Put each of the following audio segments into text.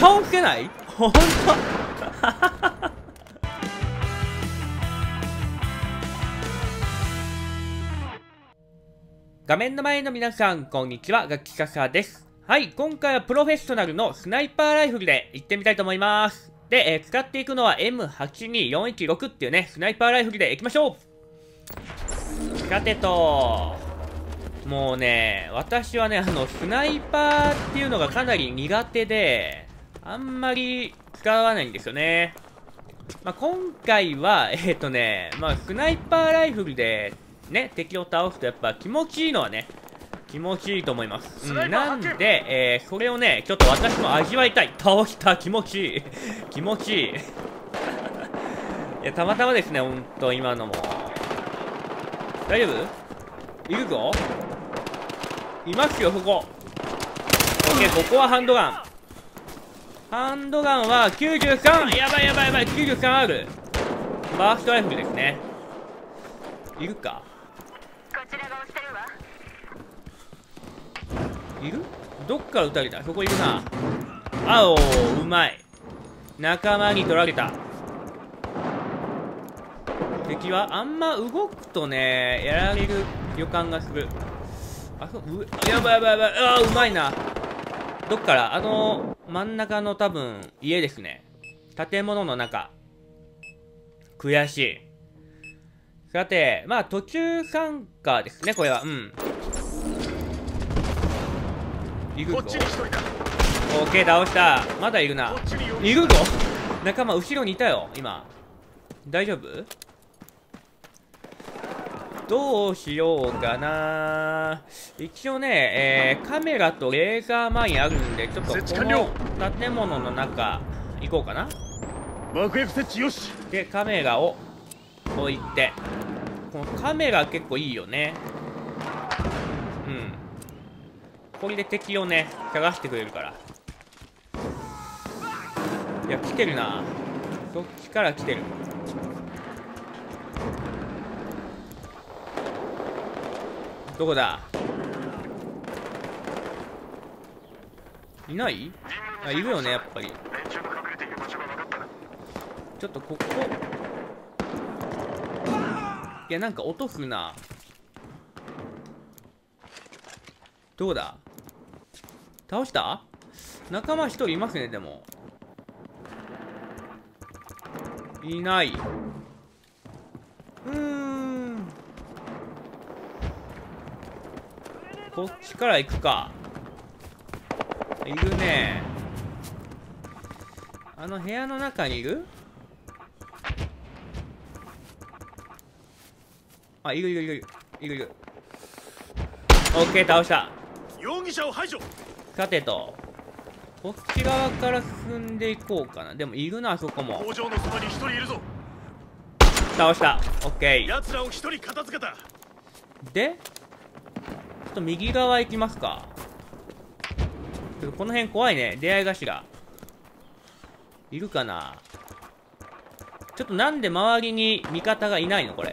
遠くない？ほんと画面の前の皆さん、こんにちは。ガキカサです。はい、今回はプロフェッショナルのスナイパーライフルで行ってみたいと思います。で、使っていくのは M82416 っていうね、スナイパーライフルで行きましょう。さてと、もうね、私はね、スナイパーっていうのがかなり苦手で、あんまり使わないんですよね。まあ、今回は、スナイパーライフルで、ね、敵を倒すとやっぱ気持ちいいのはね、気持ちいいと思います。なんで、それをね、ちょっと私も味わいたい。倒した、気持ちいい。気持ちいい。いや、たまたまですね、ほんと、今のも。大丈夫？いるぞ。いますよ、ここ。OK、ここはハンドガン。ハンドガンは93。やばいやばいやばい、93ある。バーストライフルですね。いるか。いる？どっから撃たれた？ここいるな。あおー、うまい。仲間に取られた。敵はあんま動くとね、やられる予感がする。あ、やばいやばいやばい。ああ、うまいな。どっから？真ん中の多分、家ですね。建物の中。悔しい。さて、まあ、途中参加ですね、これは。うん。いるぞ。OK、倒した。まだいるな。いるぞ。仲間、後ろにいたよ、今。大丈夫？どうしようかな。一応ね、カメラとレーザーマインあるんで、ちょっとこの建物の中行こうかな。爆薬設置よし。で、カメラを置いて。このカメラ結構いいよね。うん。これで敵をね、探してくれるから。いや、来てるな。そっちから来てる。どこだ？いない？あ、いるよね、やっぱり。ちょっとここ。いや、なんか音するな。どうだ？倒した？仲間一人いますね、でも。いない。こっちから行くか。いるね。部屋の中にいる？あ、いるいるいるいるいる。OK、倒した。容疑者を排除。さてと、こっち側から進んでいこうかな。でもいるな、あそこも。工場のそばに一人いるぞ。倒した。OK。奴らを一人片付けた。で？ちょっと右側行きますか。ちょっとこの辺怖いね。出会い頭。いるかな？ちょっとなんで周りに味方がいないのこれ。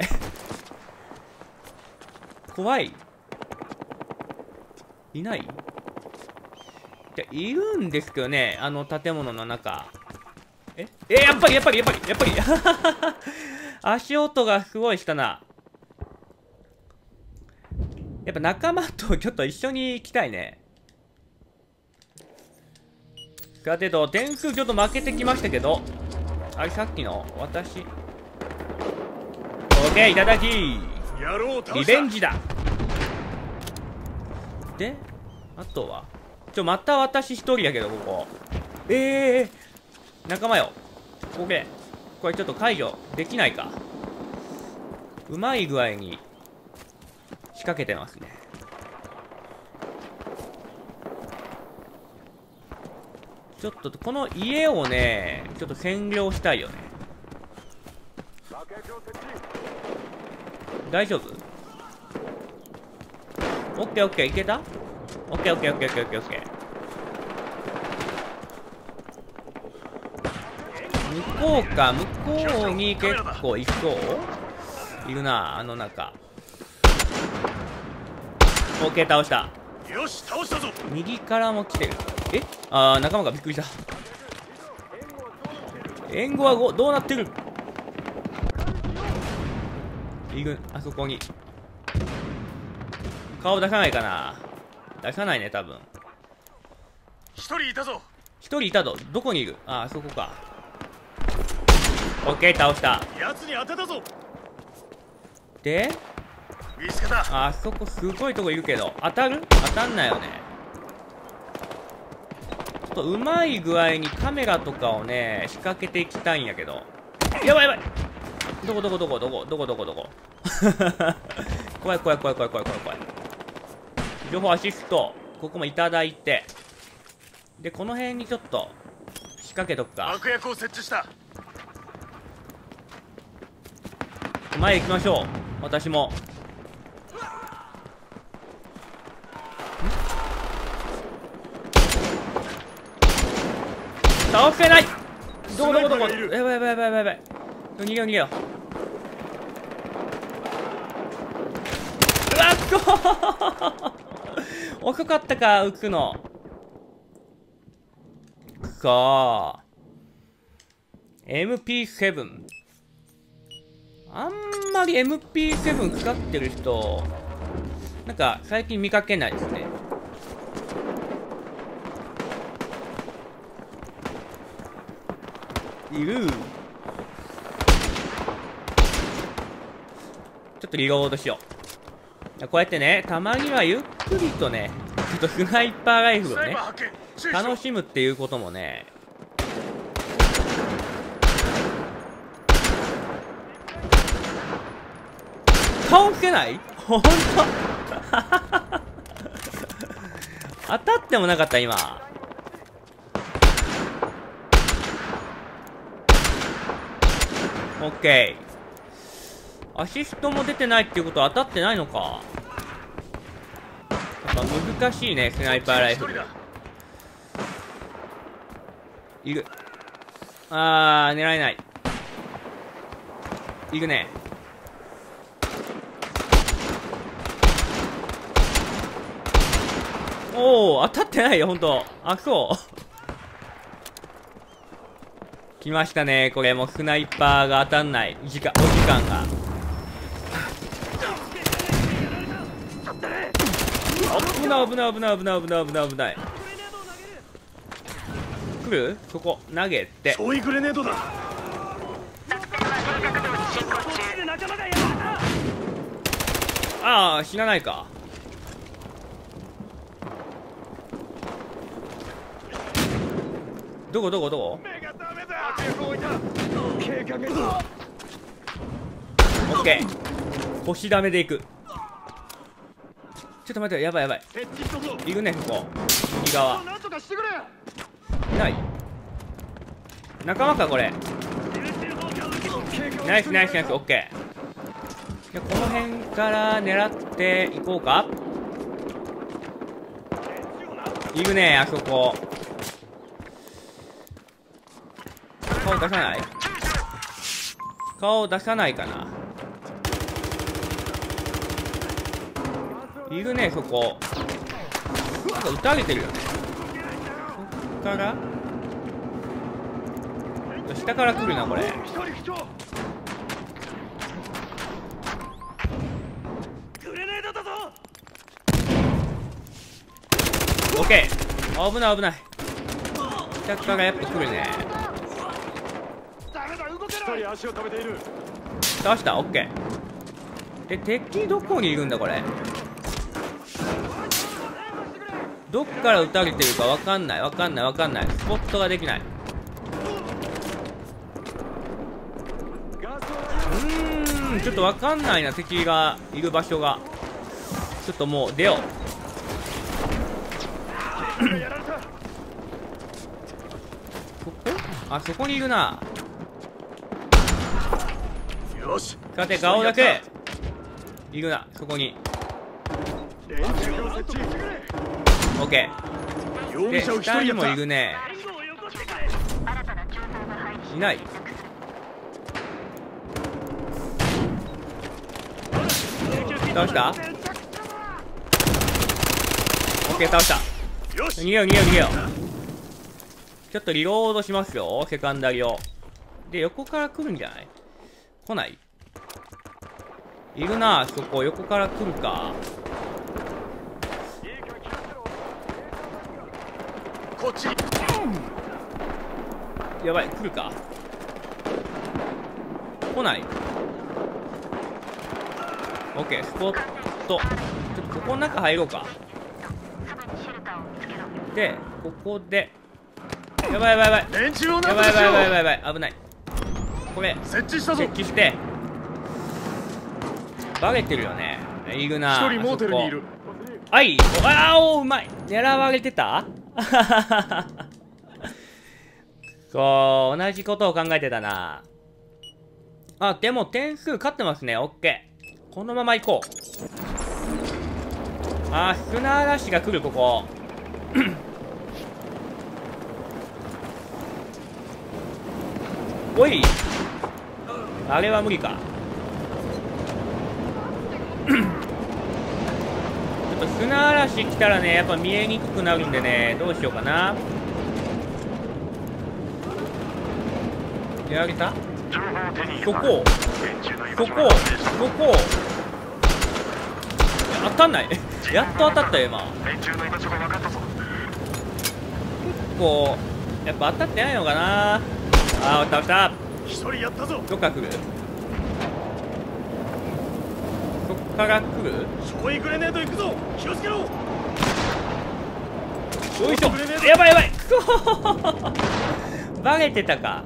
怖い。いない？いや、いるんですけどね。建物の中。やっぱり。足音がすごいしたな。やっぱ仲間とちょっと一緒に行きたいね。さてと、天空ちょっと負けてきましたけど。あれ、さっきの私。OK、いただき。リベンジだ。で、あとは。また私一人やけど、ここ。仲間よ。OK。これちょっと解除できないか。うまい具合に。仕掛けてますね。ちょっとこの家をね、ちょっと占領したいよね。大丈夫？ OK、いけた？ OK。向こうか、向こうに結構いそう？いるな、中。OK、倒した。右からも来てる。あー、仲間がびっくりした。援護は5、どうなってる。イグ、あそこに顔出さないかな。出さないね、多分。一人いたぞ。どこにいる。あ、あそこか。オッケー、倒した。やつに当てたぞ。で、あそこすごいとこいるけど、当たる？当たんないよね。ちょっとうまい具合にカメラとかをね、仕掛けていきたいんやけど。やばい。どこ。怖い。情報アシスト、ここもいただいて。で、この辺にちょっと仕掛けとくか。悪役を設置した。前へ行きましょう。私も。倒せない。どこ。やばい。逃げよ。うわっ、遅かったか、浮くの。くそー。MP7。あんまり MP7 使ってる人、なんか最近見かけないですね。いる。ちょっとリロードしよう。こうやってね、たまにはゆっくりとね、ちょっとスナイパーライフルをね、楽しむっていうこともね。倒せない？ほんと？当たってもなかった、今。オッケー。アシストも出てないっていうことは当たってないのか。やっぱ難しいね、スナイパーライフル。いる。あー、狙えない。いるね。おー、当たってないよ、ほんと。あ、そう。来ましたね、これもスナイパーが当たんないお時間が。危ない。来る？そこ投げて。そういうグレネードだ。ああ、死なないか。どこ。オッケー、腰ダメでいく。ちょっと待って、やばい。いるね、ここ。右側いない。仲間か、これ。ナイス。オッケー。じゃこの辺から狙っていこうか。いるね、あそこ。顔出さないかな。いるね、そこ。なんか撃たれてるよね。そっから下から来るな、これ。オッケー。危ない。下からやっぱ来るね。倒した、オッケー。で、敵どこにいるんだ、これ。どっから撃たれてるかわかんない。スポットができない。ちょっとわかんないな、敵がいる場所が。ちょっともう出よう。ここ？あ、そこにいるな。勝て、顔だけ。いるな、そこに。オッケー。で、下にもいるね。いない。倒した？オッケー、倒した。逃げよう。ちょっとリロードしますよ、セカンダリを。で、横から来るんじゃない？来ない？いるなあ、そこ。横から来るか。こっち。やばい、来るか。来ない。オッケー、スポット。ここの中入ろうか。で、ここで。やばいやばいやばい。やばい。危ない。これ、設置して。バレてるよね。いるな。一人モーテルにいる。はい。あお、うまい。狙われてた？そう、同じことを考えてたな。あ、でも点数勝ってますね。オッケー。このまま行こう。あ、砂嵐が来る、ここ。おい、あれは無理か。ちょっと砂嵐来たらね、やっぱ見えにくくなるんでね、どうしようかな。やられた？そこ、そこ、そこ。当たんない。やっと当たったよ、今。結構、やっぱ当たってないのかな。ああ、倒した。一人やったぞ。どっから来る？そっから来る？焼夷グレネード行くぞ。気をつけろ。よいしょ。やばいやばい。バレてたか。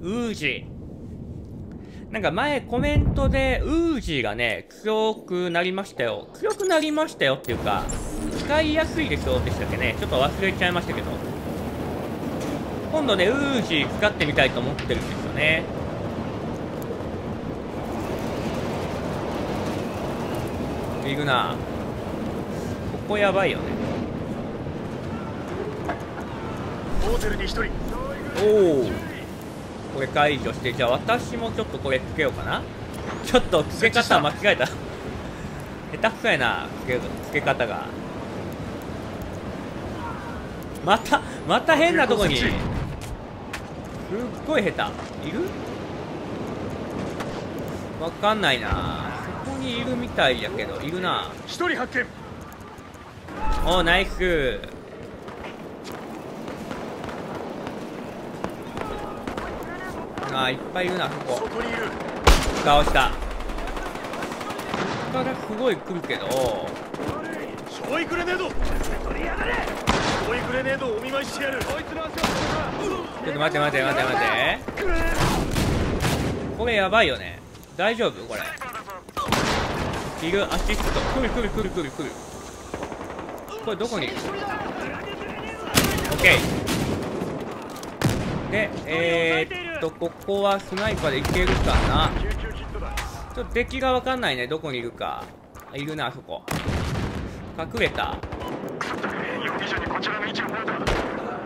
ウージー、なんか前コメントでウージーがね、強くなりましたよ、強くなりましたよっていうか、使いやすいでしょうでしたっけね。ちょっと忘れちゃいましたけど、今度ね、ウージー使ってみたいと思ってるんですよね。いくな。ここやばいよね。ホテルに1人。おお。これ解除して、じゃあ私もちょっとこれつけようかな。ちょっとつけ方間違えた。下手くそやな、つけ方が。また変なとこに。すっごい下手。いる？わかんないな。そこにいるみたいやけど、いるな。一人発見。おー、ナイス。あー、いっぱいいるな、ここ。そこにいる。倒した。ここからすごい来るけど。焼夷グレネード。取りやがれ。焼夷グレネードをお見舞いしてやる。ちょっと待て。これやばいよね。大丈夫これ。いる、アシスト。来る。これどこにいる？オッケー。で、ここはスナイパーでいけるかな。ちょっと敵がわかんないね、どこにいるか。いるな、あそこ。隠れた。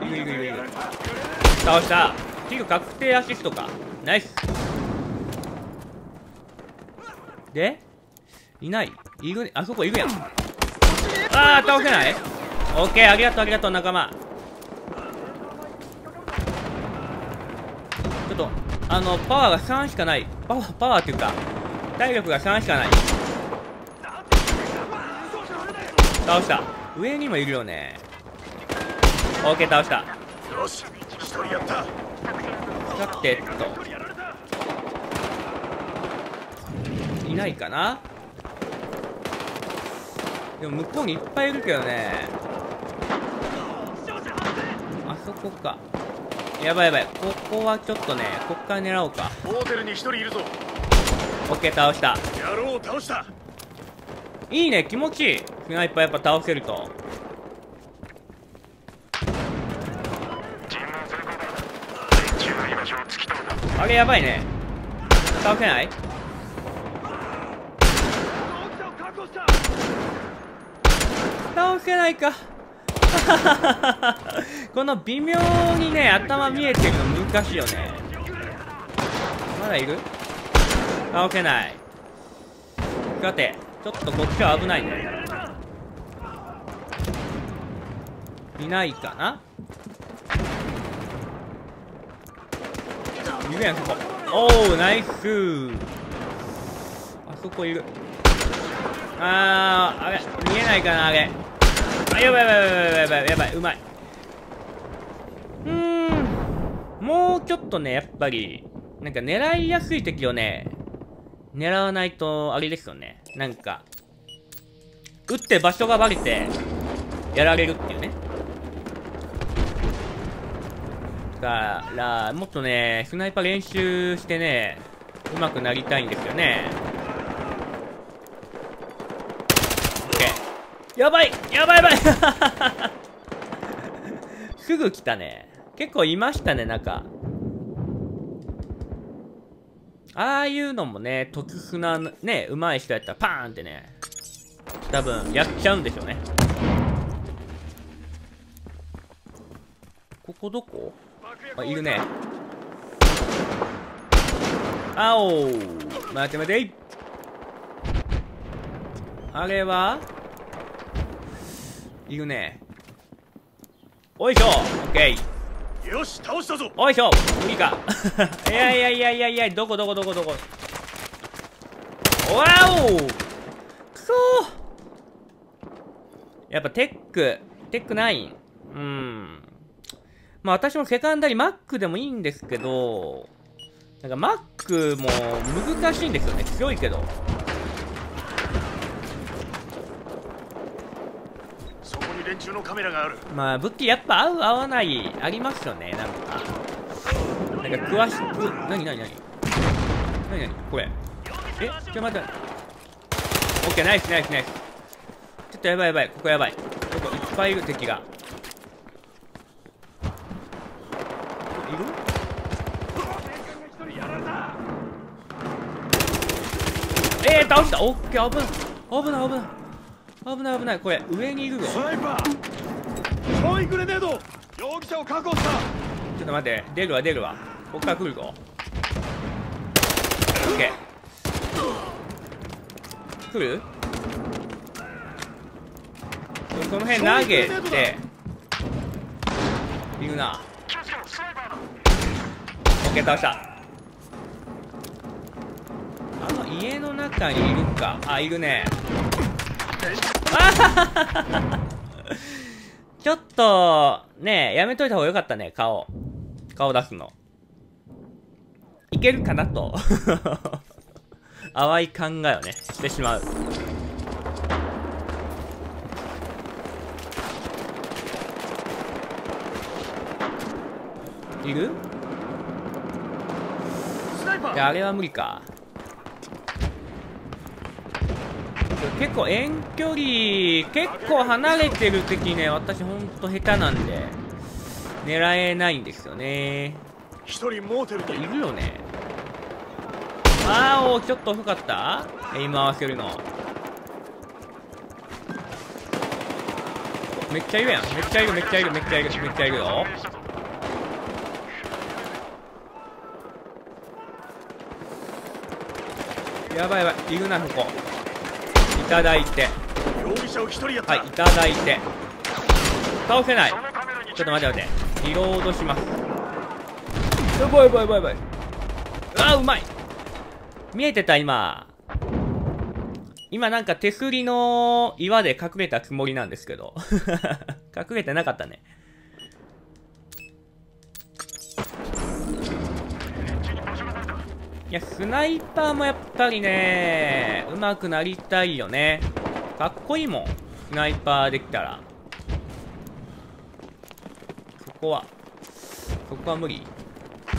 いる。倒した。キル確定アシストか。ナイス。で、いない。いる、あそこいるやん。あー、倒せない。オッケー、ありがとう、仲間。ちょっと、パワーが3しかない。パワーっていうか、体力が3しかない。倒した。上にもいるよね。オッケー、倒した。よし、一人やった。さてと。いないかな。でも向こうにいっぱいいるけどね。あそこか。やばい。ここはちょっとね、こっから狙おうか。ホテルに一人いるぞ。オッケー、倒した。やろう、倒した。いいね、気持ちいい。スナイパーやっぱ倒せると。あれやばいね。倒せない？倒せないか。この微妙にね、頭見えてるの難しいよね。まだいる？倒せない。さて、ちょっとこっちは危ないね。いないかな？いるやん、ここ。おお、ナイスー。あそこいる。あー、あれ、見えないかな、あれ。あ、やばいやばいやばいやばいやばい、うまい。もうちょっとね、やっぱり、なんか狙いやすい敵をね、狙わないと、あれですよね。なんか、撃って場所がバレて、やられるっていうね。だから、もっとね、スナイパー練習してね、上手くなりたいんですよね。OK。やばいやばいやばいすぐ来たね。結構いましたね、なんか。ああいうのもね、特殊な、ね、うまい人やったらパーンってね、多分やっちゃうんでしょうね。ここどこ？あ、いるね。あおー、待て待て。あれはいるね。おいしょ、オッケー。よし、倒したぞ。おいしょ、無理かいやいやいやいやいや、どこどこどこどこ。わおくそー。やっぱテック9。まあ私もセカンダリマックでもいいんですけど、なんかマックも難しいんですよね。強いけど。連中のカメラがある。まあ武器やっぱ合う合わないありますよね。なんか詳しく何これ。え、ちょっと待って。オッケー、ナイスナイスナイス。ちょっとやばい、ここやばい。どこいっぱいいる敵が。いる？倒した。オッケー、危ない、これ上にいるぞ。スナイパー、コイングレネード、容疑者を確保した。ちょっと待って、出るわ。こっから来るぞ。オッケー。来る？その辺投げて。いるな。オッケー、倒した。あの家の中にいるか。あ、いるね。ちょっとね、やめといた方がよかったね。顔出すのいけるかなと淡い考えをねしてしまう。いる？いや、あれは無理か。結構遠距離、結構離れてる敵ね、私ほんと下手なんで、狙えないんですよね。一人モーテルといるよね。あー、おー、ちょっと遅かった今合わせるの。めっちゃいるやん。めっちゃいるよ。やばい、いるな、ここ。いただいて、はい、いただいて。倒せない。ちょっと待って、リロードします。やばい。あ、うまい。見えてた、今なんか手すりの岩で隠れたつもりなんですけど隠れてなかったね。いや、スナイパーもやっぱりね、上手くなりたいよね。かっこいいもん、スナイパーできたら。そこは無理。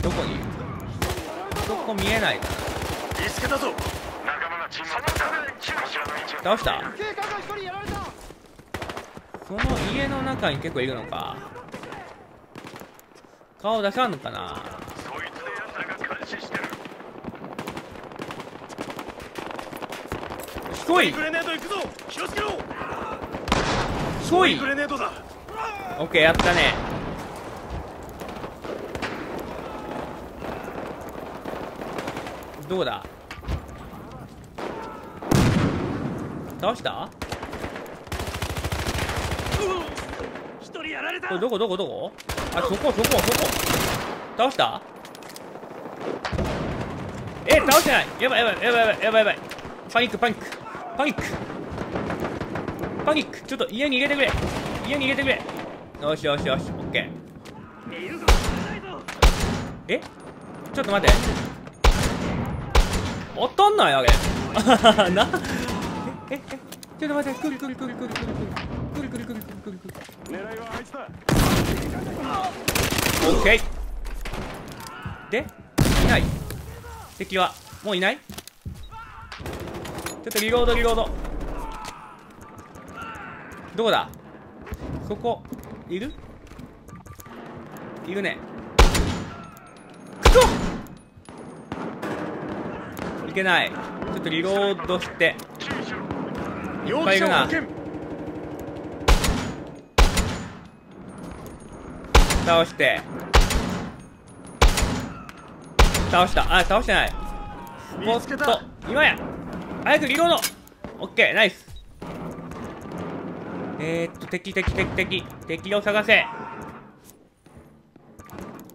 どこにいる？そこ見えないかな。倒した。その家の中に結構いるのか。顔出さんのかな。すごい。オッケー、やったね。どうだ？倒した？どこ？あ、そこ。倒した？倒してない。やばい。パニック。ちょっと家に入れてくれ。よし。オッケー。ちょっと待って。当たんないわけ。な。ちょっと待って。来る。狙いはあいつだ。オッケー。で、いない。敵はもういない。ちょっとリロード。どこだ？ここいる？いるね。いけない。ちょっとリロードして。いっぱいいるな。倒した。あ、倒してない。おっと、今や。早くリロード。オッケー、ナイス。敵を探せ。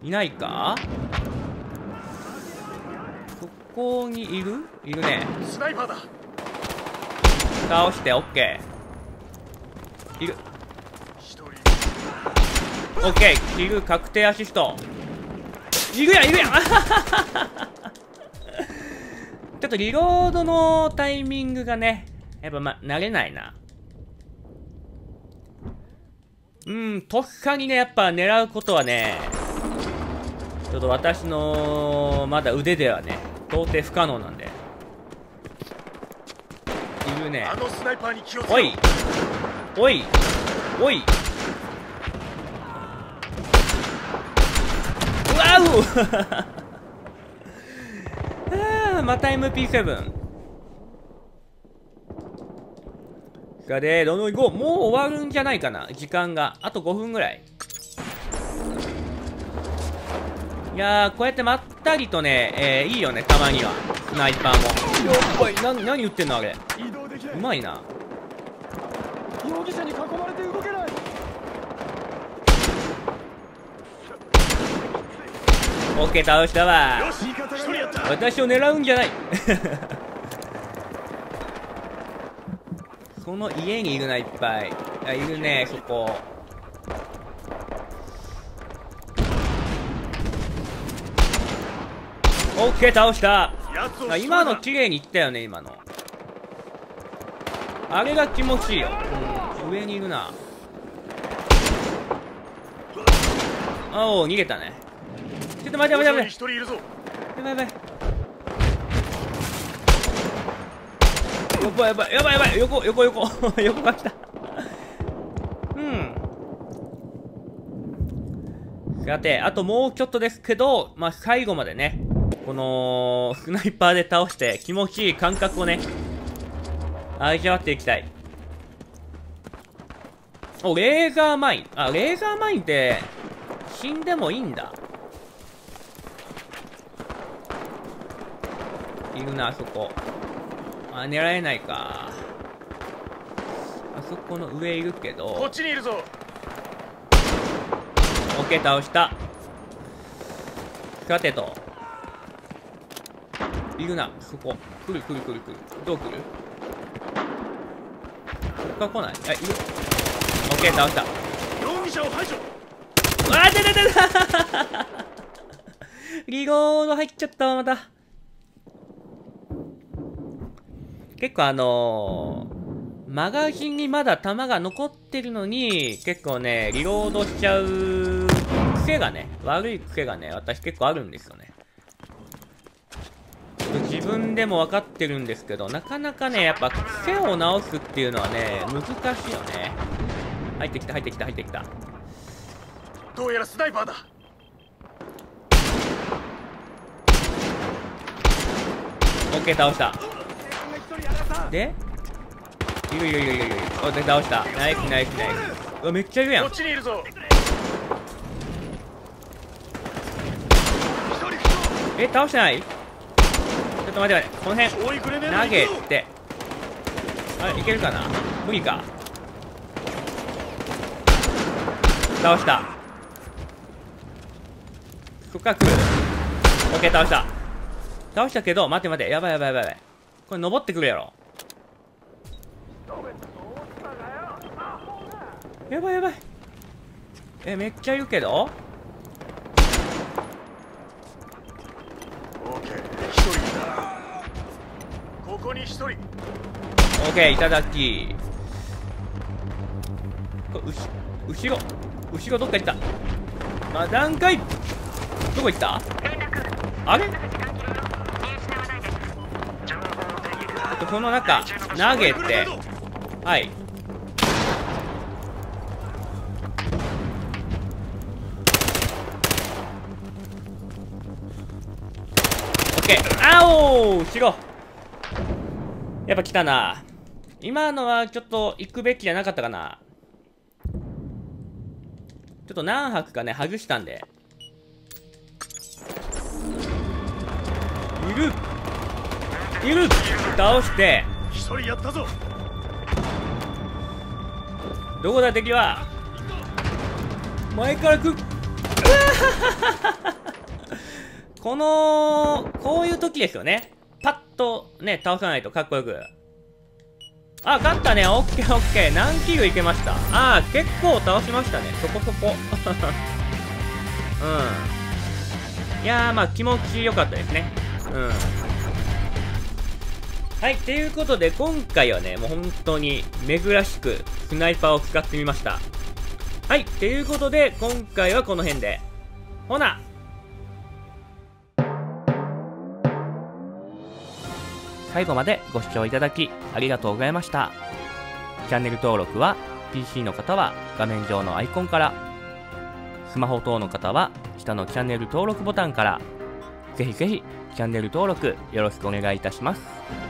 いないか？ここにいるね。スナイパーだ。倒して、オッケー。いる。オッケー、いる。確定アシスト。いるやん。ちょっとリロードのタイミングがね、やっぱ慣れないな。とっさにね、やっぱ狙うことはね、ちょっと私のまだ腕ではね、到底不可能なんで。いるね。おい。うわうまた MP7。さて、どんどん行こう。もう終わるんじゃないかな、時間が。あと5分ぐらい。いやー、こうやってまったりとね、いいよね、たまには。スナイパーも。何撃ってんのあれ。うまいな。容疑者に囲まれて動けない。オッケー、倒したわ。私を狙うんじゃない。この家にいるな、いっぱい。あ、いるね、そこ。オッケー、倒した。あ、今の綺麗にいったよね、今の。あれが気持ちいいよ。上にいるな。逃げたね。ちょっと待って。やばい。やばい。横。横が来た。さて、あともうちょっとですけど、まあ、最後までね、このスナイパーで倒して気持ちいい感覚をね、味わっていきたい。レーザーマイン。レーザーマインって死んでもいいんだ。いるな、あそこ。狙えないか。あそこの上いるけど。こっちにいるぞ。オッケー、倒した。さてと。いるな、そこ。来る。どう来る？こっから来ない。いる。オッケー、倒した。容疑者を排除。出た。リロード入っちゃった、また。結構マガジンにまだ弾が残ってるのに、結構ね、リロードしちゃう癖がね、悪い癖がね、私結構あるんですよね。自分でも分かってるんですけど、なかなかね、やっぱ癖を直すっていうのはね、難しいよね。入ってきた。どうやらスナイパーだ。オッケー、倒した。で、いる。オッケー、倒した。ナイス。うわ、めっちゃいるやん。こっちにいるぞ。倒してない。ちょっと待って、この辺投げて、あれいけるかな。無理か。倒した。そっから来る。オッケー、倒した。倒したけど、待て待て、やばいやばいやばいやばい。これ登ってくるやろ。やばいやばい。めっちゃいるけど。ここに1人。オーケー、いただき。これ後ろどっか行った。まだんかい。どこ行った？あれ？この中投げて、はい。オッケー。あおー、白。やっぱ来たな。今のはちょっと行くべきじゃなかったかな。ちょっと何泊かね、外したんで。いる倒して。一人やったぞ。どこだ敵は。前から来る。こういう時ですよね。パッとね、倒さないとかっこよく。あ、勝ったね。オッケーオッケー。何キルいけました。あー、結構倒しましたね。そこそこ。うん。いやー、まあ気持ちよかったですね。うん。はい、ということで今回はね、もう本当に珍しくスナイパーを使ってみました。はい、ということで今回はこの辺で。ほな最後までご視聴いただきありがとうございました。チャンネル登録は PC の方は画面上のアイコンから、スマホ等の方は下のチャンネル登録ボタンから、ぜひぜひチャンネル登録よろしくお願いいたします。